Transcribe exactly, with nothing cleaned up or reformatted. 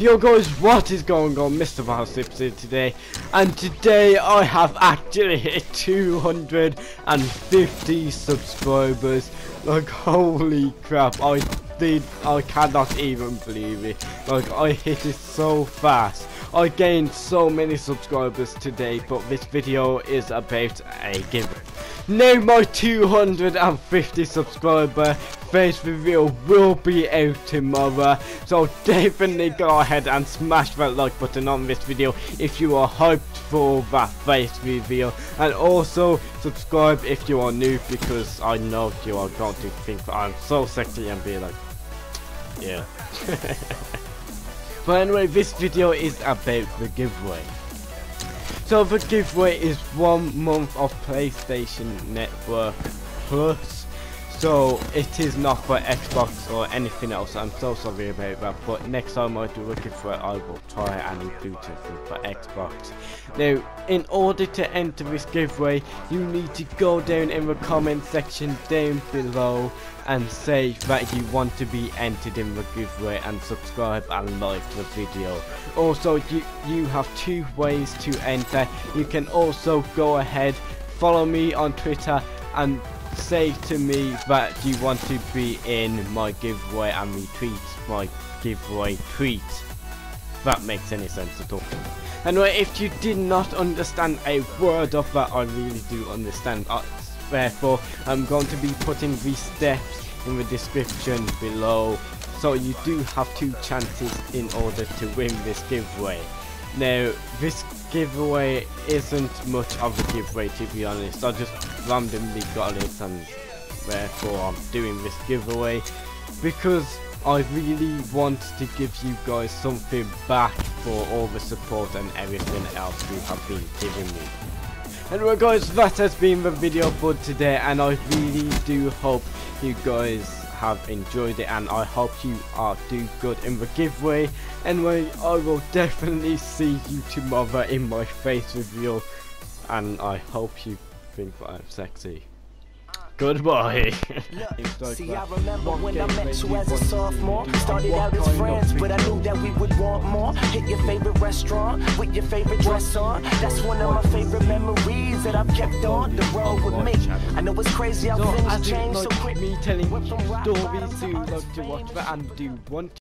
Yo guys, what is going on? Mister Valsips here today, and today I have actually hit two hundred fifty subscribers. Like, holy crap, I did, I cannot even believe it. Like, I hit it so fast. I gained so many subscribers today, but this video is about a giveaway. Now my two hundred fifty subscriber face reveal will be out tomorrow, so definitely go ahead and smash that like button on this video if you are hyped for that face reveal, and also subscribe if you are new, because I know you are going to think that I'm so sexy and be like, yeah. But anyway, this video is about the giveaway. So the giveaway is one month of PlayStation Network Plus. So it is not for Xbox or anything else. I'm so sorry about that. But next time I do a giveaway, I will try and include it for Xbox. Now, in order to enter this giveaway, you need to go down in the comment section down below and say that you want to be entered in the giveaway, and subscribe and like the video. Also, you, you have two ways to enter. You can also go ahead, follow me on Twitter and say to me that you want to be in my giveaway and retweet my giveaway tweet. That makes any sense at all. Anyway, if you did not understand a word of that, I really do understand. I, therefore, I'm going to be putting these steps in the description below. So you do have two chances in order to win this giveaway. Now, this giveaway isn't much of a giveaway, to be honest. I just randomly got it, and therefore I'm doing this giveaway because I really want to give you guys something back for all the support and everything else you have been giving me. Anyway guys, that has been the video for today, and I really do hope you guys have enjoyed it, and I hope you are do good in the giveaway. Anyway, I will definitely see you tomorrow in my face reveal, and I hope you think that I'm sexy. Goodbye. Look, see, I remember when I met you as a sophomore. Started out as friends, but I knew that we would want more. Hit your favorite restaurant with your favorite dress on. That's one of my favorite memories that I've kept on the road with me. I know it's crazy how things change so quick. Me telling stories to love to watch that and do want to.